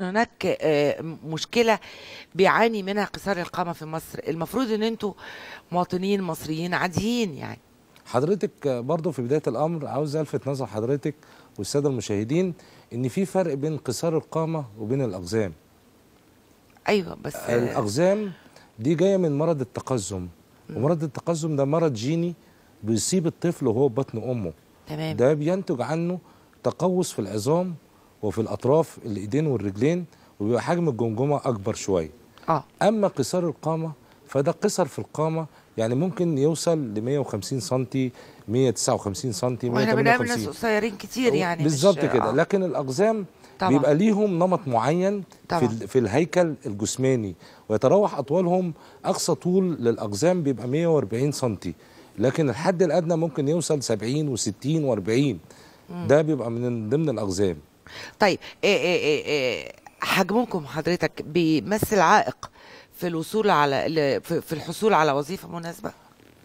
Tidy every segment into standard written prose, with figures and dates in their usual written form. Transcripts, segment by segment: هناك مشكلة بيعاني منها قصار القامة في مصر. المفروض ان انتوا مواطنين مصريين عاديين يعني. حضرتك برضو في بداية الامر عاوز الفت نظر حضرتك والسادة المشاهدين ان في فرق بين قصار القامة وبين الاقزام. ايوه بس الاقزام دي جاية من مرض التقزم، ومرض التقزم ده مرض جيني بيصيب الطفل وهو بطن امه. تمام. ده بينتج عنه تقوس في العظام وفي الأطراف الإيدين والرجلين، وبيبقى حجم الجمجمة أكبر شوية. أما قصار القامة فده قصر في القامة، يعني ممكن يوصل ل 150 سم 159 سم 158 سم. واحنا بنقابل ناس قصيرين كتير يعني بالظبط كده. لكن الأقزام طبعا بيبقى ليهم نمط معين طبعا في الهيكل الجسماني، ويتراوح أطوالهم. أقصى طول للأقزام بيبقى 140 سم، لكن الحد الأدنى ممكن يوصل 70 و60 و40. ده بيبقى من ضمن الأقزام. طيب حجمكم حضرتك بيمثل عائق في الوصول على في الحصول على وظيفة مناسبة؟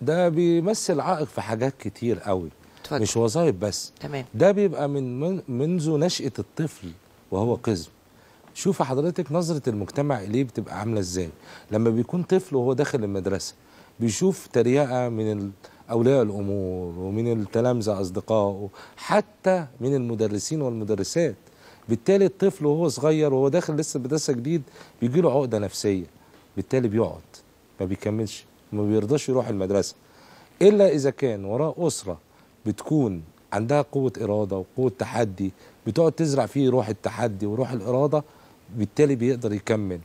ده بيمثل عائق في حاجات كتير قوي. تفضل. مش وظائف بس. تمام. ده بيبقى من منذ نشأة الطفل وهو قزم. شوف حضرتك نظرة المجتمع إليه بتبقى عاملة إزاي لما بيكون طفل وهو داخل المدرسة، بيشوف تريقة من أولياء الأمور ومن التلامذة أصدقائه، حتى من المدرسين والمدرسات. بالتالي الطفل وهو صغير وهو داخل لسه مدرسة جديد بيجيله عقدة نفسية، بالتالي بيقعد ما بيكملش وما بيرضاش يروح المدرسة، إلا إذا كان وراه أسرة بتكون عندها قوة إرادة وقوة تحدي، بتقعد تزرع فيه روح التحدي وروح الإرادة، بالتالي بيقدر يكمل.